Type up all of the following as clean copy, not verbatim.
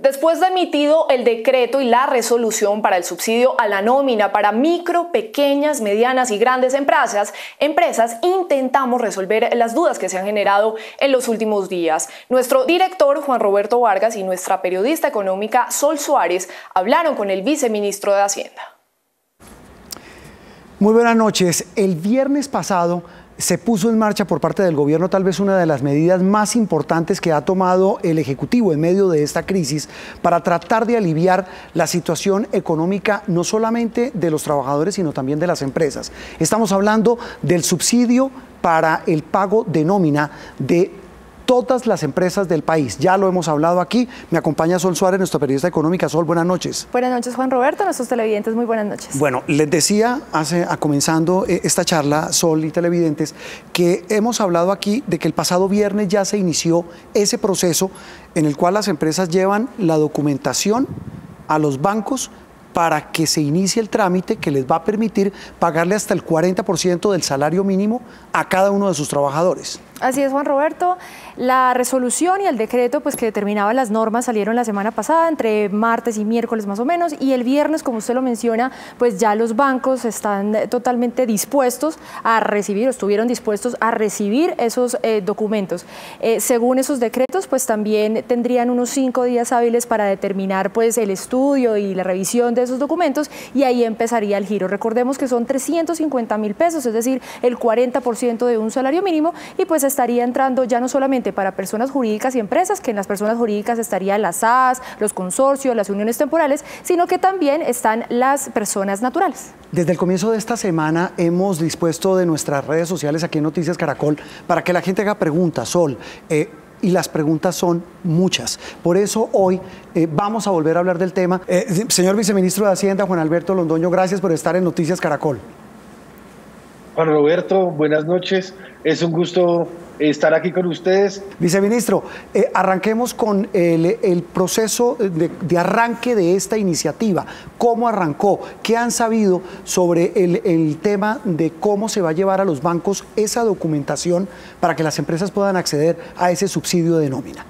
Después de emitido el decreto y la resolución para el subsidio a la nómina para micro, pequeñas, medianas y grandes empresas, intentamos resolver las dudas que se han generado en los últimos días. Nuestro director Juan Roberto Vargas y nuestra periodista económica Sol Suárez hablaron con el viceministro de Hacienda. Muy buenas noches. El viernes pasado se puso en marcha por parte del gobierno tal vez una de las medidas más importantes que ha tomado el Ejecutivo en medio de esta crisis para tratar de aliviar la situación económica no solamente de los trabajadores sino también de las empresas. Estamos hablando del subsidio para el pago de nómina de todas las empresas del país. Ya lo hemos hablado aquí. Me acompaña Sol Suárez, nuestra periodista económica. Sol, buenas noches. Buenas noches, Juan Roberto. Nuestros televidentes, muy buenas noches. Bueno, les decía, comenzando esta charla, Sol y televidentes, que hemos hablado aquí de que el pasado viernes ya se inició ese proceso en el cual las empresas llevan la documentación a los bancos para que se inicie el trámite que les va a permitir pagarle hasta el 40% del salario mínimo a cada uno de sus trabajadores. Así es, Juan Roberto. La resolución y el decreto pues, que determinaba las normas salieron la semana pasada, entre martes y miércoles más o menos, y el viernes, como usted lo menciona, pues ya los bancos están totalmente dispuestos a recibir, o estuvieron dispuestos a recibir esos documentos. Según esos decretos, pues también tendrían unos 5 días hábiles para determinar pues, el estudio y la revisión de esos documentos, y ahí empezaría el giro. Recordemos que son 350.000 pesos, es decir, el 40% de un salario mínimo, y pues estaría entrando ya no solamente para personas jurídicas y empresas, que en las personas jurídicas estarían las SAS, los consorcios, las uniones temporales, sino que también están las personas naturales. Desde el comienzo de esta semana hemos dispuesto de nuestras redes sociales aquí en Noticias Caracol para que la gente haga preguntas, Sol. Y las preguntas son muchas. Por eso hoy vamos a volver a hablar del tema. Señor Viceministro de Hacienda, Juan Alberto Londoño, gracias por estar en Noticias Caracol. Juan Roberto, buenas noches. Es un gusto estar aquí con ustedes. Viceministro, arranquemos con el proceso de arranque de esta iniciativa. ¿Cómo arrancó? ¿Qué han sabido sobre el tema de cómo se va a llevar a los bancos esa documentación para que las empresas puedan acceder a ese subsidio de nómina?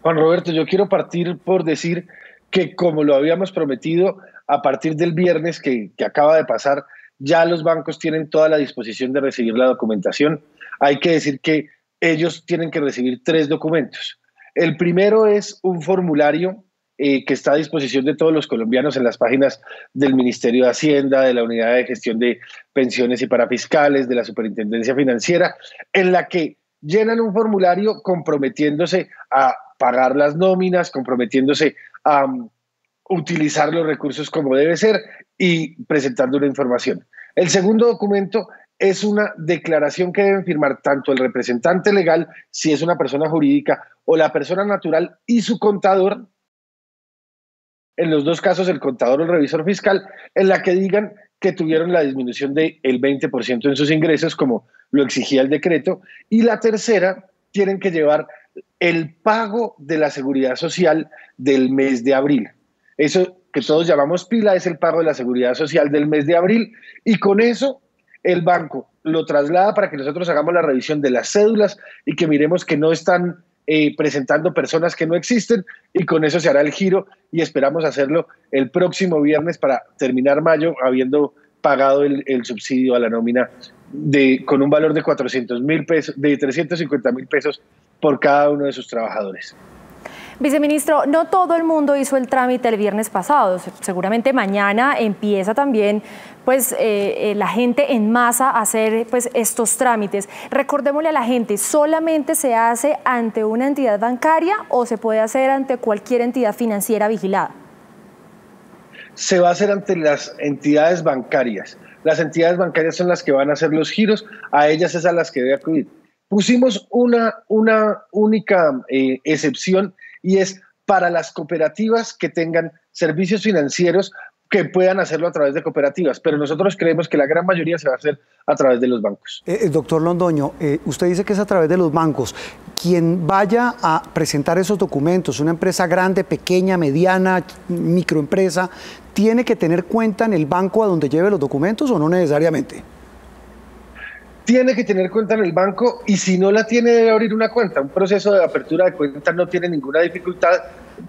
Juan Roberto, yo quiero partir por decir que, como lo habíamos prometido, a partir del viernes que acaba de pasar, ya los bancos tienen toda la disposición de recibir la documentación. Hay que decir que ellos tienen que recibir 3 documentos. El primero es un formulario que está a disposición de todos los colombianos en las páginas del Ministerio de Hacienda, de la Unidad de Gestión de Pensiones y Parafiscales, de la Superintendencia Financiera, en la que llenan un formulario comprometiéndose a pagar las nóminas, comprometiéndose a utilizar los recursos como debe ser y presentando una información. El segundo documento es una declaración que deben firmar tanto el representante legal, si es una persona jurídica, o la persona natural y su contador, en los dos casos el contador o el revisor fiscal, en la que digan que tuvieron la disminución del 20% en sus ingresos, como lo exigía el decreto. Y la tercera, tienen que llevar el pago de la seguridad social del mes de abril. Eso que todos llamamos pila es el pago de la seguridad social del mes de abril, y con eso el banco lo traslada para que nosotros hagamos la revisión de las cédulas y que miremos que no están presentando personas que no existen, y con eso se hará el giro y esperamos hacerlo el próximo viernes para terminar mayo habiendo pagado el subsidio a la nómina con un valor de 350.000 pesos por cada uno de sus trabajadores. Viceministro, no todo el mundo hizo el trámite el viernes pasado. Seguramente mañana empieza también pues, la gente en masa a hacer pues, estos trámites. Recordémosle a la gente, ¿solamente se hace ante una entidad bancaria o se puede hacer ante cualquier entidad financiera vigilada? Se va a hacer ante las entidades bancarias. Las entidades bancarias son las que van a hacer los giros, a ellas es a las que debe acudir. Pusimos una única excepción, y es para las cooperativas que tengan servicios financieros que puedan hacerlo a través de cooperativas, pero nosotros creemos que la gran mayoría se va a hacer a través de los bancos. Doctor Londoño, usted dice que es a través de los bancos. Quien vaya a presentar esos documentos, una empresa grande, pequeña, mediana, microempresa, ¿tiene que tener cuenta en el banco a donde lleve los documentos o no necesariamente? tiene que tener cuenta en el banco, y si no la tiene debe abrir una cuenta. Un proceso de apertura de cuentas no tiene ninguna dificultad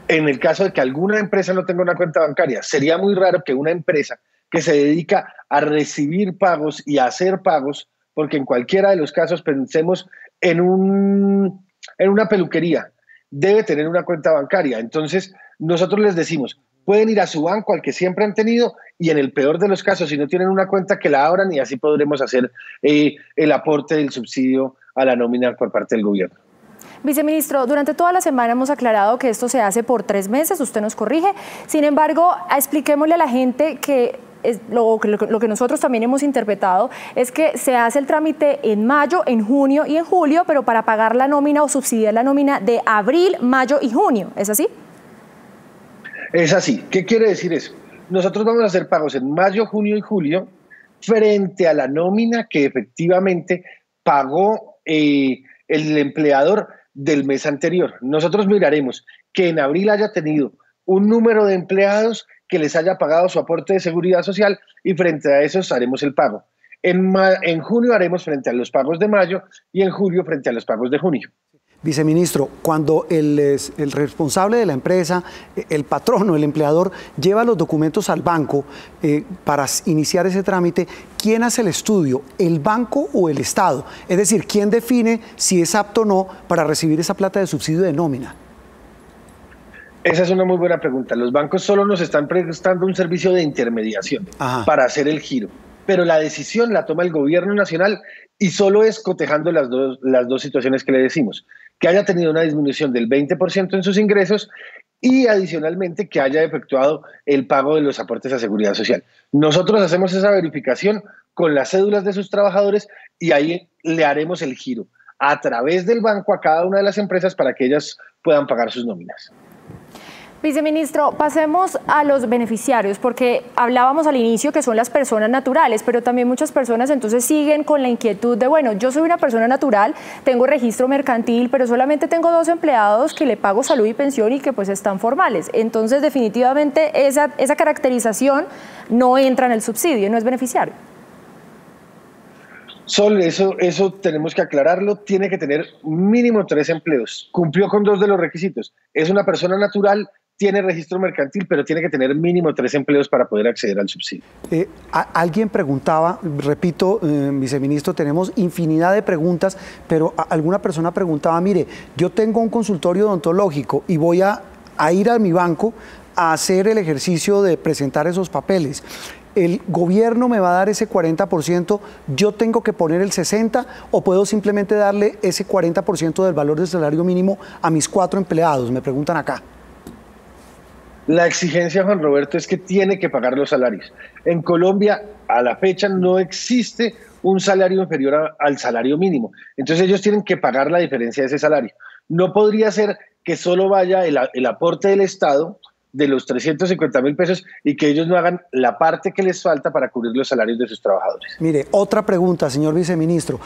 en el caso de que alguna empresa no tenga una cuenta bancaria. Sería muy raro que una empresa que se dedica a recibir pagos y a hacer pagos, porque en cualquiera de los casos pensemos en una peluquería, debe tener una cuenta bancaria. Entonces nosotros les decimos, pueden ir a su banco, al que siempre han tenido, y en el peor de los casos, si no tienen una cuenta, que la abran, y así podremos hacer el aporte del subsidio a la nómina por parte del gobierno. Viceministro, durante toda la semana hemos aclarado que esto se hace por 3 meses, usted nos corrige. Sin embargo, expliquémosle a la gente que lo que nosotros también hemos interpretado es que se hace el trámite en mayo, en junio y en julio, pero para pagar la nómina o subsidiar la nómina de abril, mayo y junio. ¿Es así? Es así. ¿Qué quiere decir eso? Nosotros vamos a hacer pagos en mayo, junio y julio frente a la nómina que efectivamente pagó el empleador del mes anterior. Nosotros miraremos que en abril haya tenido un número de empleados que les haya pagado su aporte de seguridad social, y frente a esos haremos el pago. En junio haremos frente a los pagos de mayo, y en julio frente a los pagos de junio. Viceministro, cuando el responsable de la empresa, el patrono, el empleador, lleva los documentos al banco para iniciar ese trámite, ¿quién hace el estudio? ¿El banco o el Estado? Es decir, ¿quién define si es apto o no para recibir esa plata de subsidio de nómina? Esa es una muy buena pregunta. Los bancos solo nos están prestando un servicio de intermediación. Ajá. Para hacer el giro. Pero la decisión la toma el gobierno nacional, y solo es cotejando las dos situaciones que le decimos. Que haya tenido una disminución del 20% en sus ingresos, y adicionalmente que haya efectuado el pago de los aportes a seguridad social. Nosotros hacemos esa verificación con las cédulas de sus trabajadores, y ahí le haremos el giro a través del banco a cada una de las empresas para que ellas puedan pagar sus nóminas. Viceministro, pasemos a los beneficiarios, porque hablábamos al inicio que son las personas naturales, pero también muchas personas entonces siguen con la inquietud de, bueno, yo soy una persona natural, tengo registro mercantil, pero solamente tengo 2 empleados que le pago salud y pensión y que pues están formales. Entonces definitivamente esa caracterización no entra en el subsidio, no es beneficiario. Sol, eso tenemos que aclararlo. Tiene que tener mínimo 3 empleos. Cumplió con 2 de los requisitos. Es una persona natural, tiene registro mercantil, pero tiene que tener mínimo 3 empleos para poder acceder al subsidio. Alguien preguntaba, repito, viceministro, tenemos infinidad de preguntas, pero alguna persona preguntaba, mire, yo tengo un consultorio odontológico y voy a ir a mi banco a hacer el ejercicio de presentar esos papeles. ¿El gobierno me va a dar ese 40%, yo tengo que poner el 60% o puedo simplemente darle ese 40% del valor del salario mínimo a mis 4 empleados? Me preguntan acá. La exigencia, Juan Roberto, es que tiene que pagar los salarios. En Colombia, a la fecha, no existe un salario inferior al salario mínimo. Entonces ellos tienen que pagar la diferencia de ese salario. No podría ser que solo vaya el aporte del Estado de los 350.000 pesos y que ellos no hagan la parte que les falta para cubrir los salarios de sus trabajadores. Mire, otra pregunta, señor viceministro.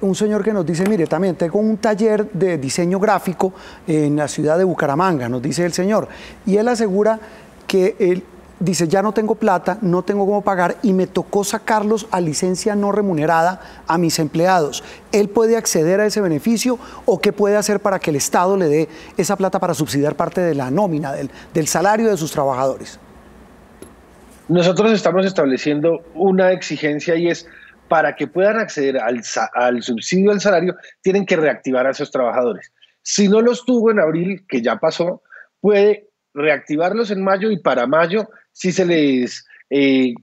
Un señor que nos dice, mire, también tengo un taller de diseño gráfico en la ciudad de Bucaramanga, nos dice el señor, y él asegura que él dice, ya no tengo plata, no tengo cómo pagar y me tocó sacarlos a licencia no remunerada a mis empleados. ¿Él puede acceder a ese beneficio o qué puede hacer para que el Estado le dé esa plata para subsidiar parte de la nómina, del salario de sus trabajadores? Nosotros estamos estableciendo una exigencia y es, para que puedan acceder al subsidio al salario, tienen que reactivar a esos trabajadores. Si no los tuvo en abril, que ya pasó, puede reactivarlos en mayo y para mayo sí se les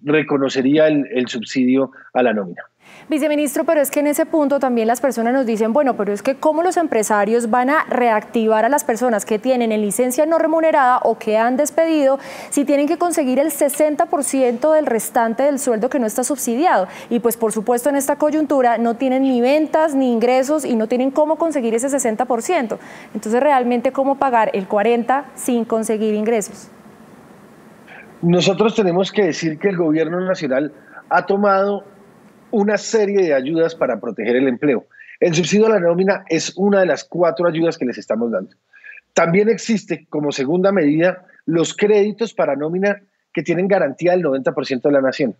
reconocería el subsidio a la nómina. Viceministro, pero es que en ese punto también las personas nos dicen, bueno, pero es que ¿cómo los empresarios van a reactivar a las personas que tienen en licencia no remunerada o que han despedido si tienen que conseguir el 60% del restante del sueldo que no está subsidiado? Y pues por supuesto en esta coyuntura no tienen ni ventas ni ingresos y no tienen cómo conseguir ese 60%. Entonces realmente ¿cómo pagar el 40% sin conseguir ingresos? Nosotros tenemos que decir que el gobierno nacional ha tomado una serie de ayudas para proteger el empleo. El subsidio a la nómina es una de las 4 ayudas que les estamos dando. También existe como segunda medida los créditos para nómina que tienen garantía del 90% de la nación.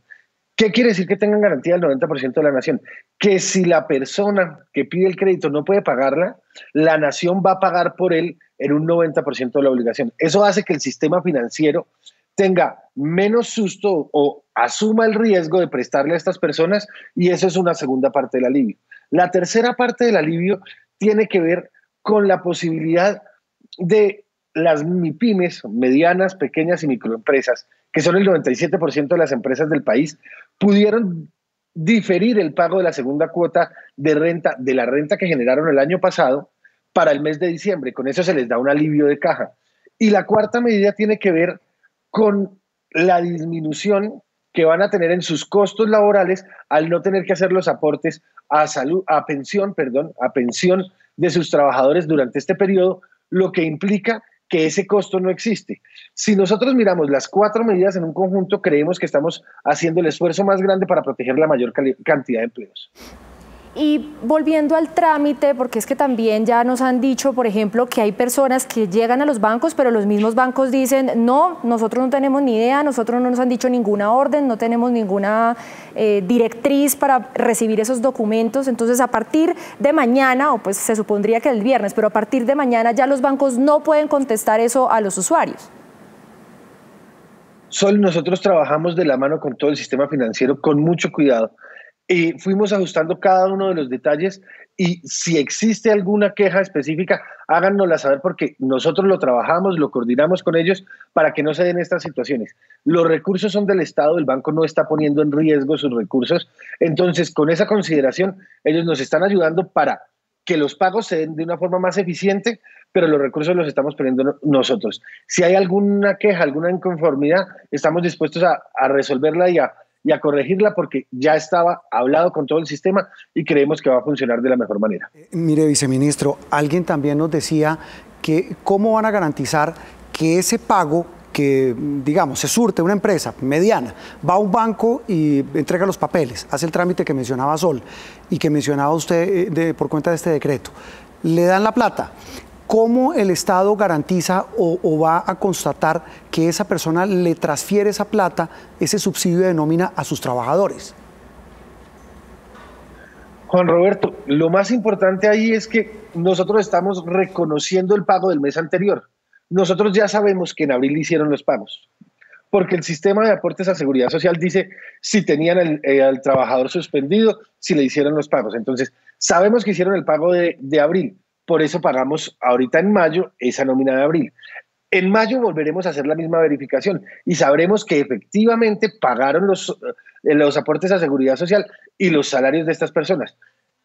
¿Qué quiere decir que tengan garantía del 90% de la nación? Que si la persona que pide el crédito no puede pagarla, la nación va a pagar por él en un 90% de la obligación. Eso hace que el sistema financiero tenga menos susto o asuma el riesgo de prestarle a estas personas, y eso es una segunda parte del alivio. La tercera parte del alivio tiene que ver con la posibilidad de las MIPYMES, medianas, pequeñas y microempresas, que son el 97% de las empresas del país, pudieron diferir el pago de la segunda cuota de renta, de la renta que generaron el año pasado, para el mes de diciembre. Con eso se les da un alivio de caja. Y la cuarta medida tiene que ver con la disminución que van a tener en sus costos laborales al no tener que hacer los aportes a pensión de sus trabajadores durante este periodo, lo que implica que ese costo no existe. Si nosotros miramos las cuatro medidas en un conjunto, creemos que estamos haciendo el esfuerzo más grande para proteger la mayor cantidad de empleos. Y volviendo al trámite, porque es que también ya nos han dicho, por ejemplo, que hay personas que llegan a los bancos, pero los mismos bancos dicen, no, nosotros no tenemos ni idea, nosotros no nos han dicho ninguna orden, no tenemos ninguna directriz para recibir esos documentos. Entonces, a partir de mañana, o pues se supondría que el viernes, pero a partir de mañana ya los bancos no pueden contestar eso a los usuarios. Sol, nosotros trabajamos de la mano con todo el sistema financiero con mucho cuidado. Y fuimos ajustando cada uno de los detalles, y si existe alguna queja específica, háganosla saber, porque nosotros lo trabajamos, lo coordinamos con ellos para que no se den estas situaciones. Los recursos son del Estado, el banco no está poniendo en riesgo sus recursos, entonces con esa consideración ellos nos están ayudando para que los pagos se den de una forma más eficiente, pero los recursos los estamos poniendo nosotros. Si hay alguna queja, alguna inconformidad, estamos dispuestos a resolverla y a corregirla, porque ya estaba hablado con todo el sistema y creemos que va a funcionar de la mejor manera. Mire, viceministro, alguien también nos decía que cómo van a garantizar que ese pago que, digamos, se surte una empresa mediana, va a un banco y entrega los papeles, hace el trámite que mencionaba Sol y que mencionaba usted por cuenta de este decreto, le dan la plata. ¿Cómo el Estado garantiza o va a constatar que esa persona le transfiere esa plata, ese subsidio de nómina, a sus trabajadores? Juan Roberto, lo más importante ahí es que nosotros estamos reconociendo el pago del mes anterior. Nosotros ya sabemos que en abril hicieron los pagos, porque el sistema de aportes a seguridad social dice si tenían al trabajador suspendido, si le hicieron los pagos. Entonces, sabemos que hicieron el pago de abril. Por eso pagamos ahorita en mayo esa nómina de abril. En mayo volveremos a hacer la misma verificación y sabremos que efectivamente pagaron los aportes a seguridad social y los salarios de estas personas.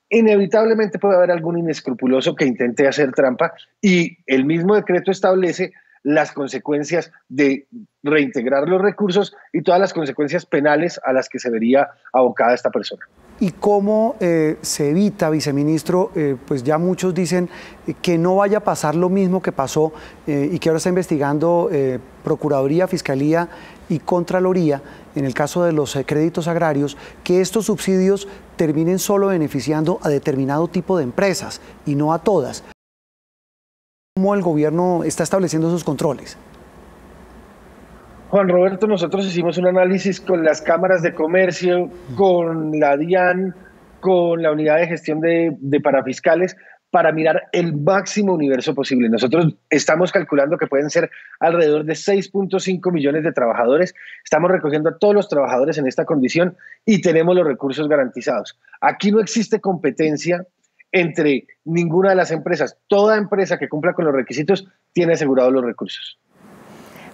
Inevitablemente puede haber algún inescrupuloso que intente hacer trampa, y el mismo decreto establece las consecuencias de reintegrar los recursos y todas las consecuencias penales a las que se vería abocada esta persona. ¿Y cómo se evita, viceministro? Pues ya muchos dicen que no vaya a pasar lo mismo que pasó y que ahora está investigando Procuraduría, Fiscalía y Contraloría en el caso de los créditos agrarios, que estos subsidios terminen solo beneficiando a determinado tipo de empresas y no a todas. ¿Cómo el gobierno está estableciendo esos controles? Juan Roberto, nosotros hicimos un análisis con las cámaras de comercio, con la DIAN, con la Unidad de Gestión de Parafiscales, para mirar el máximo universo posible. Nosotros estamos calculando que pueden ser alrededor de 6.5 millones de trabajadores. Estamos recogiendo a todos los trabajadores en esta condición y tenemos los recursos garantizados. Aquí no existe competencia entre ninguna de las empresas. Toda empresa que cumpla con los requisitos tiene asegurados los recursos.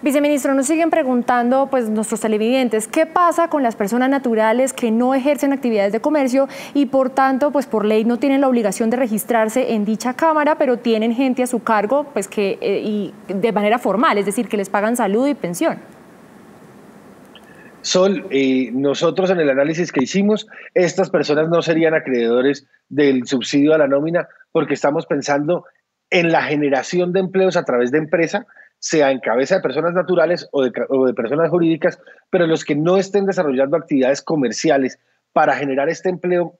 Viceministro, nos siguen preguntando pues nuestros televidentes, ¿qué pasa con las personas naturales que no ejercen actividades de comercio y por tanto pues por ley no tienen la obligación de registrarse en dicha cámara, pero tienen gente a su cargo pues que y de manera formal, es decir, que les pagan salud y pensión? Sol, nosotros en el análisis que hicimos, estas personas no serían acreedores del subsidio a la nómina, porque estamos pensando en la generación de empleos a través de empresa, sea en cabeza de personas naturales o de personas jurídicas, pero los que no estén desarrollando actividades comerciales para generar este empleo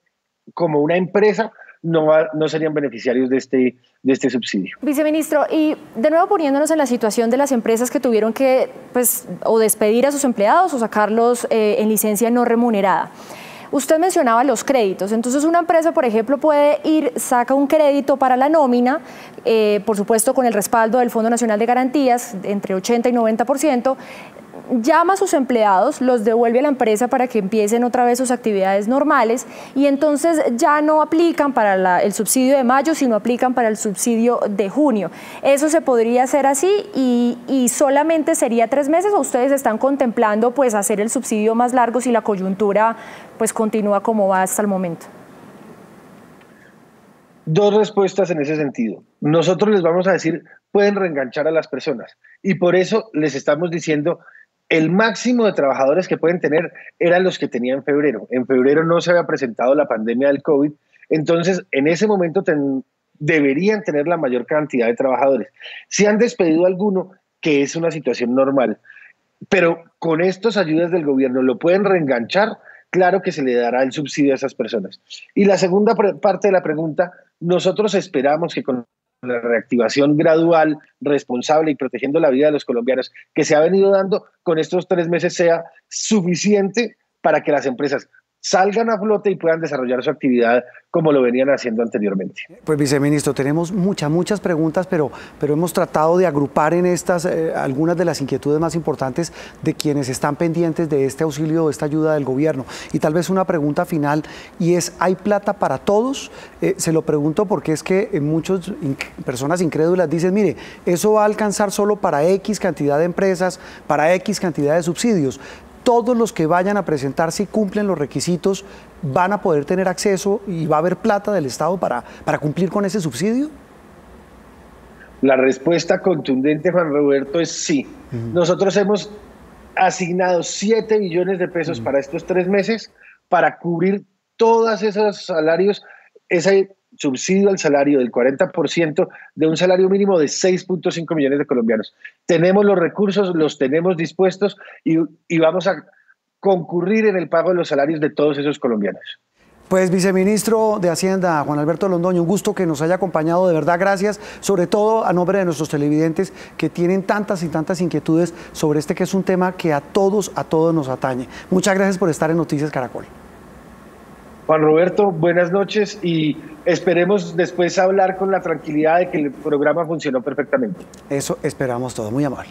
como una empresa no serían beneficiarios de este subsidio. Viceministro, y de nuevo poniéndonos en la situación de las empresas que tuvieron que o despedir a sus empleados o sacarlos en licencia no remunerada. Usted mencionaba los créditos, entonces una empresa, por ejemplo, puede ir, saca un crédito para la nómina, por supuesto con el respaldo del Fondo Nacional de Garantías, entre 80 y 90%, llama a sus empleados, los devuelve a la empresa para que empiecen otra vez sus actividades normales y entonces ya no aplican para el subsidio de mayo, sino aplican para el subsidio de junio. ¿Eso se podría hacer así y solamente sería 3 meses o ustedes están contemplando hacer el subsidio más largo si la coyuntura continúa como va hasta el momento? Dos respuestas en ese sentido. Nosotros les vamos a decir, pueden reenganchar a las personas y por eso les estamos diciendo el máximo de trabajadores que pueden tener eran los que tenían en febrero. En febrero no se había presentado la pandemia del COVID, entonces en ese momento deberían tener la mayor cantidad de trabajadores. Si han despedido a alguno, que es una situación normal, pero con estas ayudas del gobierno lo pueden reenganchar, claro que se le dará el subsidio a esas personas. Y la segunda parte de la pregunta, nosotros esperamos que con la reactivación gradual, responsable y protegiendo la vida de los colombianos que se ha venido dando, con estos 3 meses sea suficiente para que las empresas salgan a flote y puedan desarrollar su actividad como lo venían haciendo anteriormente. Pues viceministro, tenemos muchas preguntas, pero hemos tratado de agrupar en estas algunas de las inquietudes más importantes de quienes están pendientes de este auxilio, de esta ayuda del gobierno. Y tal vez una pregunta final, y es, ¿hay plata para todos? Se lo pregunto porque es que muchas personas incrédulas dicen, mire, eso va a alcanzar solo para X cantidad de empresas, para X cantidad de subsidios. Todos los que vayan a presentarse y cumplen los requisitos van a poder tener acceso y va a haber plata del Estado para cumplir con ese subsidio? La respuesta contundente, Juan Roberto, es sí. Nosotros hemos asignado 7 billones de pesos para estos 3 meses para cubrir todos esos salarios, ese subsidio al salario del 40% de un salario mínimo de 6.5 millones de colombianos. Tenemos los recursos, los tenemos dispuestos y vamos a concurrir en el pago de los salarios de todos esos colombianos. Pues viceministro de Hacienda, Juan Alberto Londoño, un gusto que nos haya acompañado, de verdad gracias, sobre todo a nombre de nuestros televidentes que tienen tantas y tantas inquietudes sobre este que es un tema que a todos nos atañe. Muchas gracias por estar en Noticias Caracol. Juan Roberto, buenas noches y esperemos después hablar con la tranquilidad de que el programa funcionó perfectamente. Eso esperamos todo, muy amable.